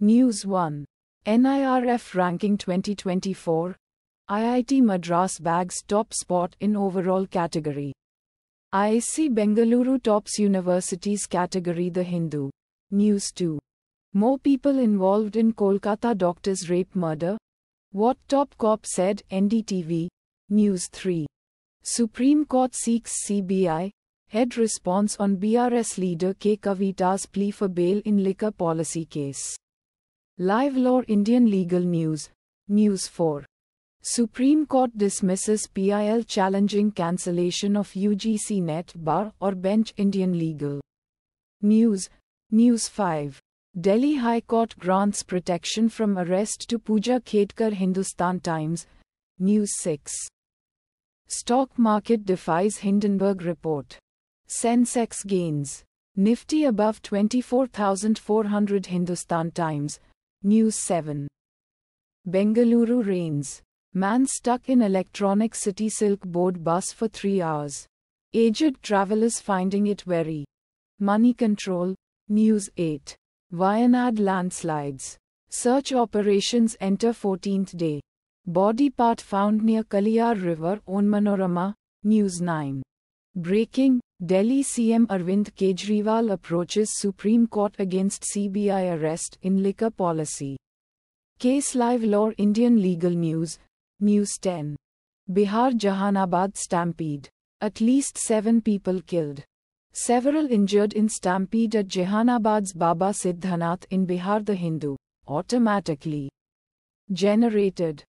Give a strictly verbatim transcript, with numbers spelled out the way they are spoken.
News one. N I R F Ranking twenty twenty-four. I I T Madras bags top spot in overall category. I I S c Bengaluru tops universities category. The Hindu. News two. More people involved in Kolkata doctor's rape murder. What top cop said. N D T V. News three. Supreme Court seeks C B I. Head response on B R S leader K. Kavita's plea for bail in liquor policy case. Live Law Indian Legal News. News four. Supreme Court dismisses P I L challenging cancellation of U G C N E T Bar or Bench. Indian Legal News. News five. Delhi High Court grants protection from arrest to Puja Khedkar. Hindustan Times. News six. Stock market defies Hindenburg Report. Sensex gains. Nifty above twenty-four thousand four hundred. Hindustan Times. News seven. Bengaluru rains. Man stuck in Electronic City Silk Board bus for three hours. Aged travelers finding it wary. Money Control. News eight. Wayanad landslides. Search operations enter fourteenth day. Body part found near Chaliyar River. Onmanorama. News nine. Breaking. Delhi C M Arvind Kejriwal approaches Supreme Court against C B I arrest in liquor policy case. Live Law Indian Legal News. News ten. Bihar Jahanabad stampede. At least seven people killed. Several injured in stampede at Jahanabad's Baba Siddhnath in Bihar. The Hindu. Automatically generated.